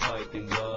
Fighting God.